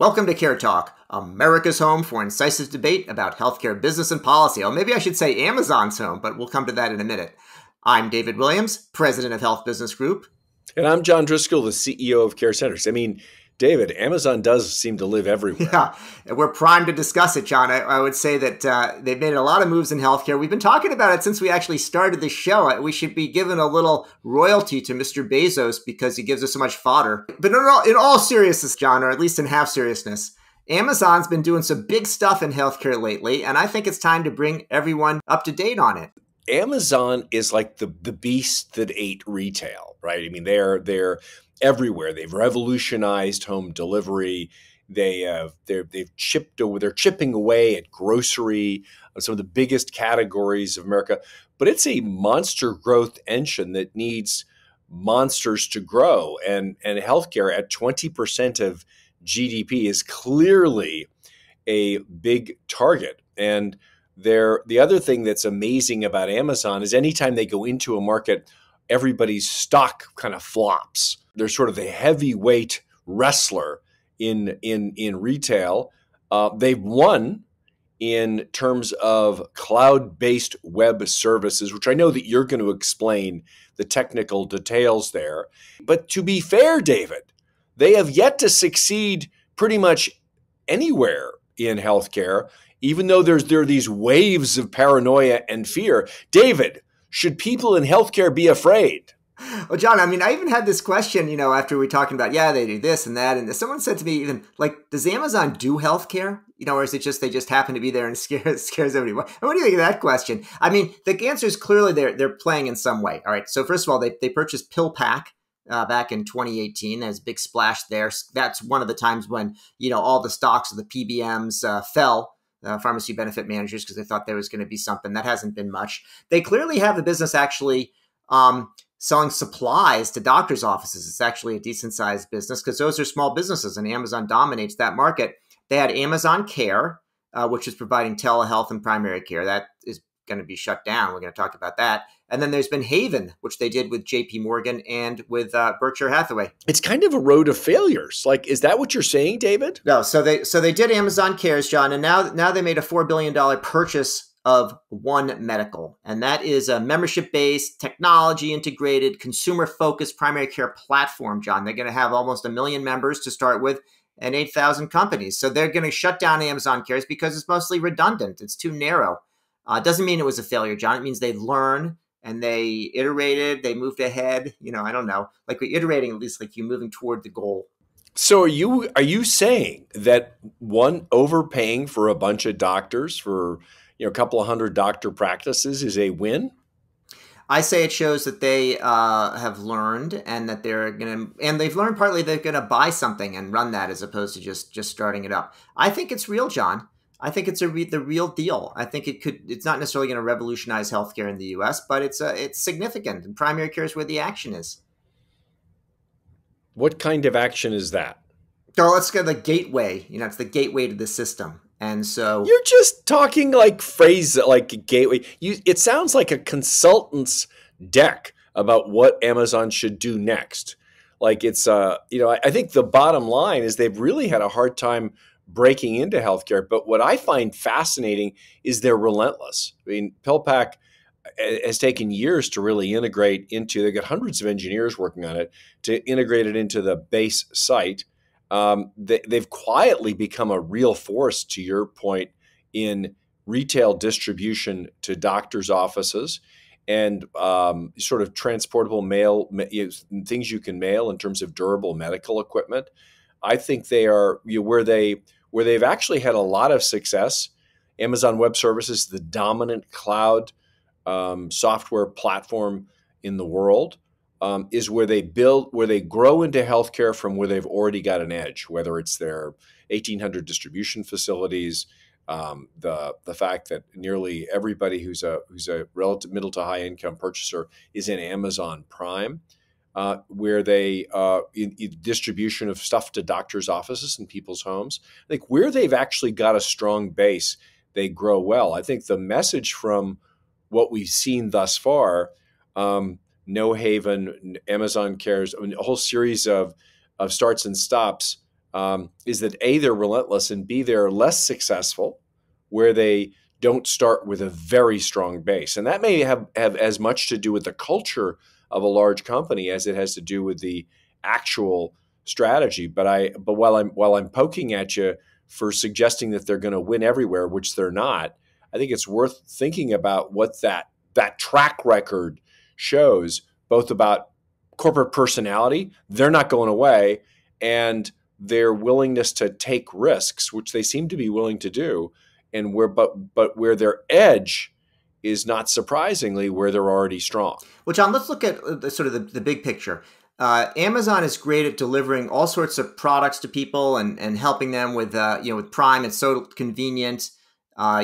Welcome to Care Talk, America's home for incisive debate about healthcare business and policy. Or maybe I should say Amazon's home, but we'll come to that in a minute. I'm David Williams, president of Health Business Group. And I'm John Driscoll, the CEO of CareCentrix. I mean, David, Amazon does seem to live everywhere. Yeah, we're primed to discuss it, John. I would say that they've made a lot of moves in healthcare. We've been talking about it since we actually started the show. We should be given a little royalty to Mr. Bezos because he gives us so much fodder. But in all seriousness, John, or at least in half seriousness, Amazon's been doing some big stuff in healthcare lately, and I think it's time to bring everyone up to date on it. Amazon is like the beast that ate retail, right? I mean, they're everywhere. They've revolutionized home delivery. They're chipping away at grocery, some of the biggest categories of America. But it's a monster growth engine that needs monsters to grow. And healthcare at 20% of GDP is clearly a big target. And the other thing that's amazing about Amazon is anytime they go into a market, everybody's stock kind of flops. They're sort of the heavyweight wrestler in retail. They've won in terms of cloud-based web services, which I know that you're going to explain the technical details there. But to be fair, David, they have yet to succeed pretty much anywhere in healthcare, even though there are these waves of paranoia and fear. David, should people in healthcare be afraid? Well, John, I mean, I even had this question, you know, after we were talking about, yeah, they do this and that. And someone said to me even, like, does Amazon do healthcare? You know, or is it just they just happen to be there and scares everyone? And what do you think of that question? I mean, the answer is clearly they're playing in some way. All right. So first of all, they purchased PillPack back in 2018. There's a big splash there. That's one of the times when, you know, all the stocks of the PBMs fell. Pharmacy benefit managers, because they thought there was going to be something. That hasn't been much. They clearly have the business actually selling supplies to doctors' offices. It's actually a decent-sized business because those are small businesses, and Amazon dominates that market. They had Amazon Care, which is providing telehealth and primary care. That is going to be shut down. We're going to talk about that. And then there's been Haven, which they did with J.P. Morgan and with Berkshire Hathaway. It's kind of a road of failures. Like, is that what you're saying, David? No. So they did Amazon Cares, John, and now they made a $4 billion purchase of One Medical. And that is a membership-based, technology-integrated, consumer-focused primary care platform, John. They're going to have almost 1 million members to start with and 8,000 companies. So they're going to shut down Amazon Cares because it's mostly redundant. It's too narrow. It doesn't mean it was a failure, John. It means they learn and they iterated, they moved ahead. You know, I don't know. Like we're iterating, at least like you're moving toward the goal. So are you saying that one overpaying for a bunch of doctors for a couple of hundred doctor practices is a win? I say it shows that they have learned and that they've learned partly they're going to buy something and run that as opposed to just starting it up. I think it's real, John. I think it's the real deal. I think it's not necessarily going to revolutionize healthcare in the U.S., but it's significant, and primary care is where the action is. What kind of action is that? So let's go to the gateway. You know, it's the gateway to the system. And so you're just talking like phrase like a gateway. It sounds like a consultant's deck about what Amazon should do next. Like it's I think the bottom line is they've really had a hard time breaking into healthcare. But what I find fascinating is they're relentless. I mean, PillPack has taken years to really integrate into. They've got hundreds of engineers working on it to integrate it into the base site. They've quietly become a real force, to your point, in retail distribution to doctors' offices and sort of transportable mail, things you can mail in terms of durable medical equipment. I think they are where they've actually had a lot of success. Amazon Web Services, the dominant cloud software platform in the world. Is where they grow into healthcare from where they've already got an edge, whether it's their 1,800 distribution facilities, the fact that nearly everybody who's a relative middle to high income purchaser is in Amazon Prime, where they in distribution of stuff to doctors' offices and people's homes. I think where they've actually got a strong base, they grow well. I think the message from what we've seen thus far. No Haven, Amazon Cares, I mean, a whole series of starts and stops is that A, they're relentless, and B, they're less successful where they don't start with a very strong base. And that may have as much to do with the culture of a large company as it has to do with the actual strategy. But while I'm poking at you for suggesting that they're going to win everywhere, which they're not, I think it's worth thinking about what that track record shows, both about corporate personality, they're not going away, and their willingness to take risks, which they seem to be willing to do, and where their edge is not surprisingly where they're already strong. Well, John, let's look at sort of the big picture. Amazon is great at delivering all sorts of products to people and helping them with with Prime. It's so convenient.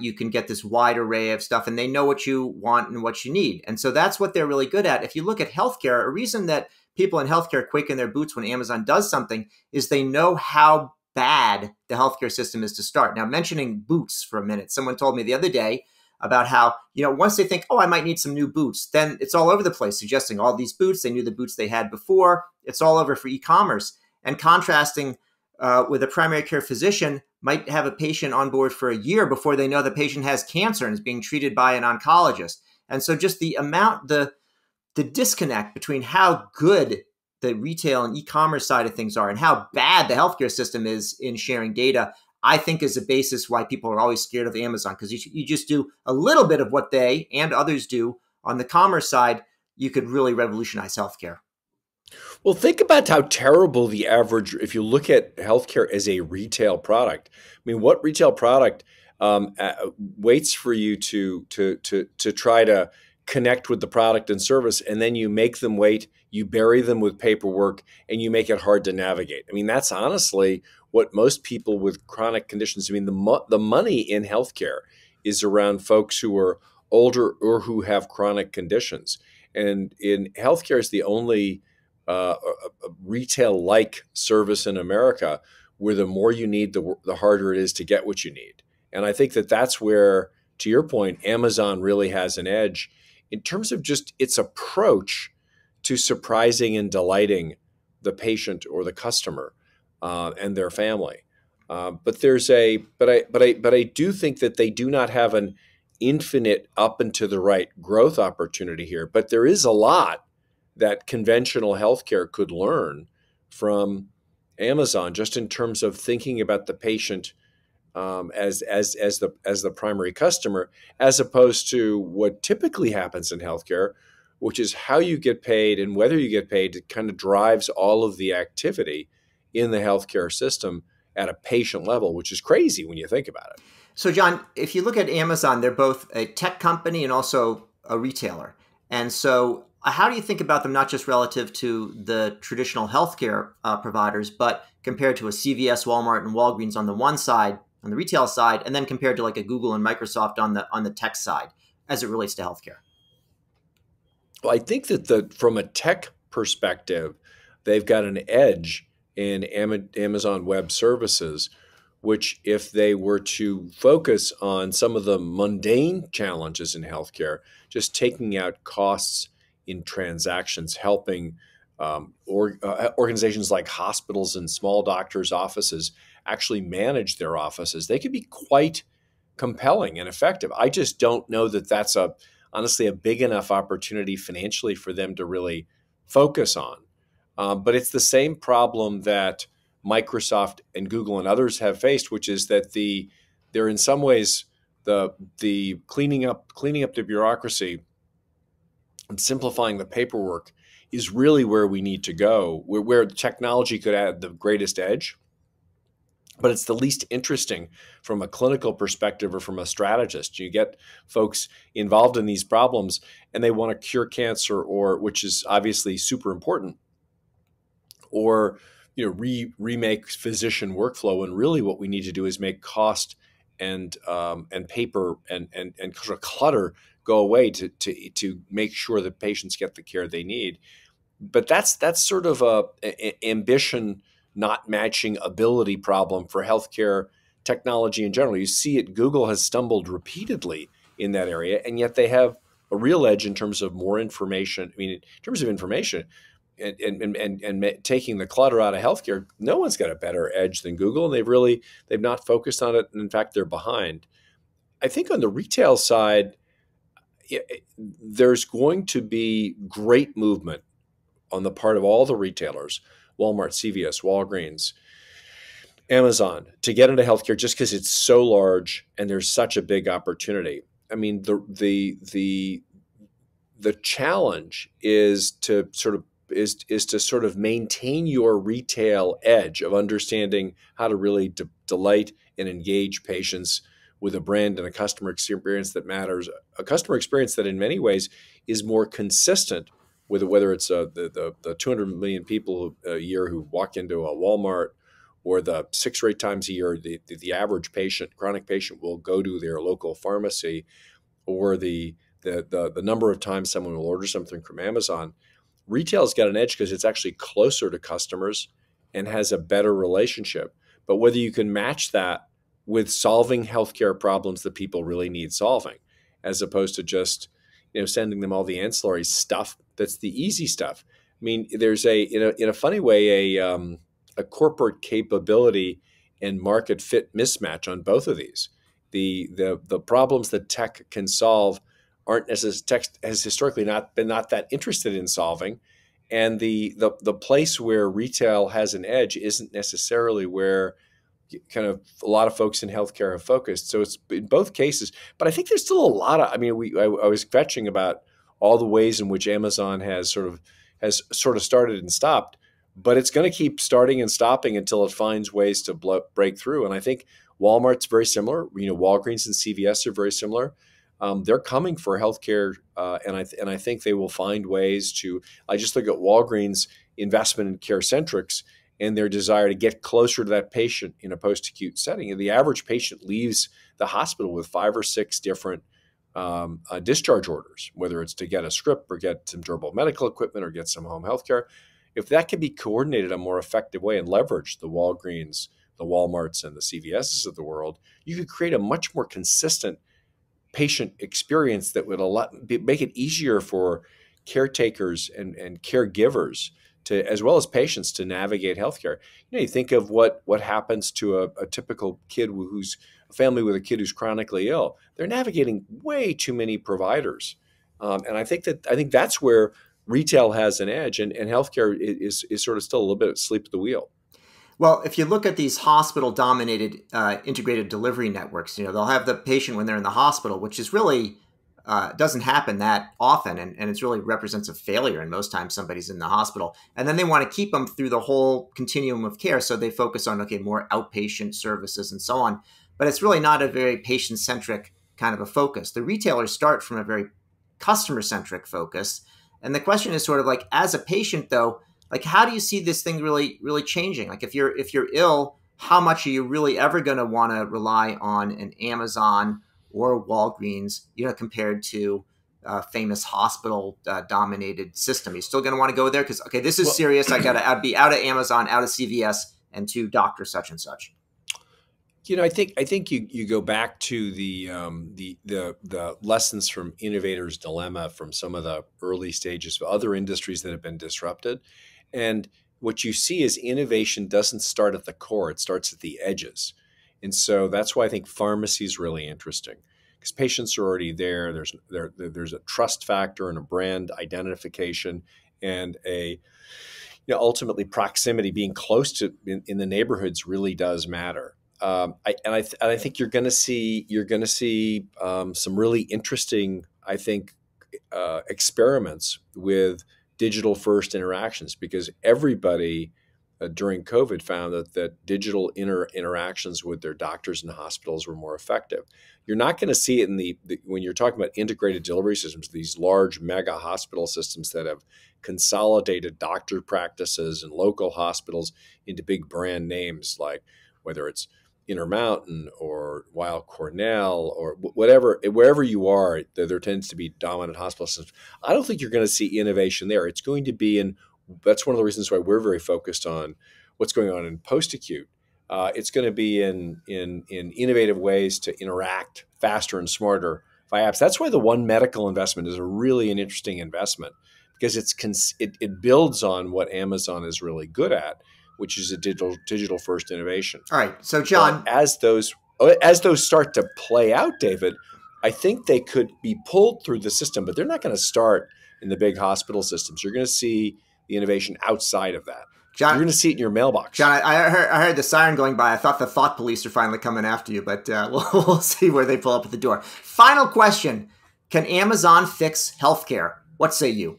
You can get this wide array of stuff, and they know what you want and what you need. And so that's what they're really good at. If you look at healthcare, a reason that people in healthcare quake in their boots when Amazon does something is they know how bad the healthcare system is to start. Now, mentioning boots for a minute, someone told me the other day about how, once they think, oh, I might need some new boots, then it's all over the place, suggesting all these boots. They knew the boots they had before. It's all over for e-commerce. And contrasting with a primary care physician might have a patient on board for a year before they know the patient has cancer and is being treated by an oncologist. And so just the amount, the disconnect between how good the retail and e-commerce side of things are and how bad the healthcare system is in sharing data, I think is a basis why people are always scared of Amazon, because you just do a little bit of what they and others do on the commerce side, you could really revolutionize healthcare. Well, think about how terrible the average, if you look at healthcare as a retail product, I mean, what retail product waits for you to try to connect with the product and service, and then you make them wait, you bury them with paperwork, and you make it hard to navigate? I mean, that's honestly what most people with chronic conditions, I mean, the money in healthcare is around folks who are older or who have chronic conditions. And in healthcare is the only retail-like service in America where the more you need, the harder it is to get what you need. And I think that that's where, to your point, Amazon really has an edge in terms of just its approach to surprising and delighting the patient or the customer and their family. But I do think that they do not have an infinite up and to the right growth opportunity here. But there is a lot that conventional healthcare could learn from Amazon, just in terms of thinking about the patient as the primary customer, as opposed to what typically happens in healthcare, which is how you get paid and whether you get paid. It kind of drives all of the activity in the healthcare system at a patient level, which is crazy when you think about it. So, John, if you look at Amazon, they're both a tech company and also a retailer. And so how do you think about them, not just relative to the traditional healthcare providers, but compared to a CVS, Walmart, and Walgreens on the one side, on the retail side, and then compared to like a Google and Microsoft on the tech side as it relates to healthcare? Well, I think that from a tech perspective, they've got an edge in Amazon Web Services, which if they were to focus on some of the mundane challenges in healthcare, just taking out costs in transactions, helping organizations like hospitals and small doctors' offices actually manage their offices, they could be quite compelling and effective. I just don't know that that's honestly a big enough opportunity financially for them to really focus on. But it's the same problem that Microsoft and Google and others have faced, which is that they're in some ways the cleaning up the bureaucracy and simplifying the paperwork is really where we need to go, where technology could add the greatest edge, but it's the least interesting from a clinical perspective or from a strategist. You get folks involved in these problems and they want to cure cancer, or which is obviously super important, or remake physician workflow. And really what we need to do is make cost and paper and sort of clutter go away to make sure that patients get the care they need. But that's sort of a ambition not matching ability problem for healthcare technology in general. You see it, Google has stumbled repeatedly in that area, and yet they have a real edge in terms of information. and taking the clutter out of healthcare, no one's got a better edge than Google, and they've not focused on it, and in fact, they're behind. I think on the retail side, there's going to be great movement on the part of all the retailers, Walmart, CVS, Walgreens, Amazon, to get into healthcare just because it's so large and there's such a big opportunity. I mean, the challenge is to sort of maintain your retail edge of understanding how to really delight and engage patients with a brand and a customer experience that matters, a customer experience that in many ways is more consistent with whether it's the 200 million people a year who walk into a Walmart, or the 6 or 8 times a year the average patient, chronic patient, will go to their local pharmacy, or the number of times someone will order something from Amazon. Retail's got an edge because it's actually closer to customers and has a better relationship. But whether you can match that with solving healthcare problems that people really need solving, as opposed to just, you know, sending them all the ancillary stuff that's the easy stuff. I mean, there's in a funny way a corporate capability and market fit mismatch on both of these. The problems that tech can solve aren't as tech has historically not been that interested in solving, and the place where retail has an edge isn't necessarily where kind of a lot of folks in healthcare have focused. So it's in both cases, but I think there's still a lot of. I mean, I was fetching about all the ways in which Amazon has sort of started and stopped. But it's going to keep starting and stopping until it finds ways to break through. And I think Walmart's very similar. You know, Walgreens and CVS are very similar. They're coming for healthcare, and I think they will find ways to. I just look at Walgreens' investment in CareCentrix and their desire to get closer to that patient in a post-acute setting. And the average patient leaves the hospital with 5 or 6 different discharge orders, whether it's to get a script or get some durable medical equipment or get some home healthcare. If that could be coordinated in a more effective way and leverage the Walgreens, the Walmarts, and the CVSs of the world, you could create a much more consistent patient experience that would make it easier for caretakers and caregivers to, as well as patients, to navigate healthcare. You know, you think of what happens to a typical kid who's a family with a kid who's chronically ill. They're navigating way too many providers, and I think that's where retail has an edge, and healthcare is sort of still a little bit asleep at the wheel. Well, if you look at these hospital-dominated integrated delivery networks, you know, they'll have the patient when they're in the hospital, which is really doesn't happen that often, and it really represents a failure. And most times somebody's in the hospital, and then they want to keep them through the whole continuum of care, so they focus on, okay, more outpatient services and so on. But it's really not a very patient-centric kind of a focus. The retailers start from a very customer-centric focus. And the question is sort of like, as a patient though, like how do you see this thing really changing? Like if you're ill, how much are you really ever going to want to rely on an Amazon or Walgreens, you know, compared to a famous hospital dominated system? You're still going to want to go there because, okay, this is serious. I got to be out of Amazon, out of CVS, and to Dr. such and such. You know, I think you go back to the lessons from Innovator's Dilemma, from some of the early stages of other industries that have been disrupted. And what you see is innovation doesn't start at the core, it starts at the edges. And so that's why I think pharmacy is really interesting, because patients are already there. There's a trust factor and a brand identification and a, you know, ultimately proximity, being close to in the neighborhoods really does matter. I think you're going to see some really interesting, I think, experiments with digital first interactions, because everybody during COVID found that digital interactions with their doctors and hospitals were more effective. You're not going to see it in when you're talking about integrated delivery systems, these large mega hospital systems that have consolidated doctor practices and local hospitals into big brand names, like whether it's Intermountain or Weill Cornell or whatever, wherever you are, there tends to be dominant hospital systems. I don't think you're going to see innovation there. It's going to be that's one of the reasons why we're very focused on what's going on in post-acute. It's going to be in innovative ways to interact faster and smarter via apps. That's why the One Medical investment is really an interesting investment, because it builds on what Amazon is really good at, which is a digital first innovation. All right. So John, but as those start to play out, David, I think they could be pulled through the system, but they're not going to start in the big hospital systems. You're going to see the innovation outside of that. John, you're going to see it in your mailbox. John, I heard the siren going by. I thought the thought police are finally coming after you, but we'll see where they pull up at the door. Final question. Can Amazon fix healthcare? What say you?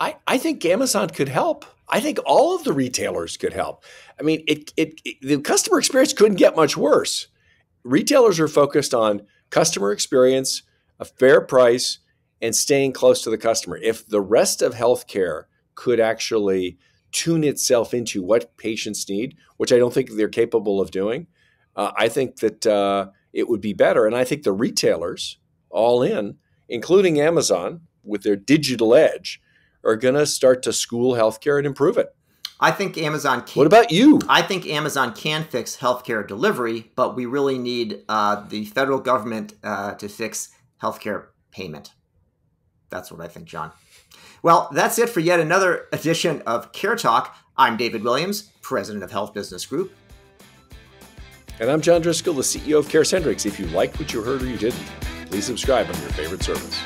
I think Amazon could help. I think all of the retailers could help. I mean, the customer experience couldn't get much worse. Retailers are focused on customer experience, a fair price, and staying close to the customer. If the rest of healthcare could actually tune itself into what patients need, which I don't think they're capable of doing, I think that it would be better. And I think the retailers, all in, including Amazon with their digital edge, are going to start to school healthcare and improve it. I think Amazon can. What about you? I think Amazon can fix healthcare delivery, but we really need the federal government to fix healthcare payment. That's what I think, John. Well, that's it for yet another edition of Care Talk. I'm David Williams, president of Health Business Group. And I'm John Driscoll, the CEO of CareCentrix. If you liked what you heard or you didn't, please subscribe on your favorite service.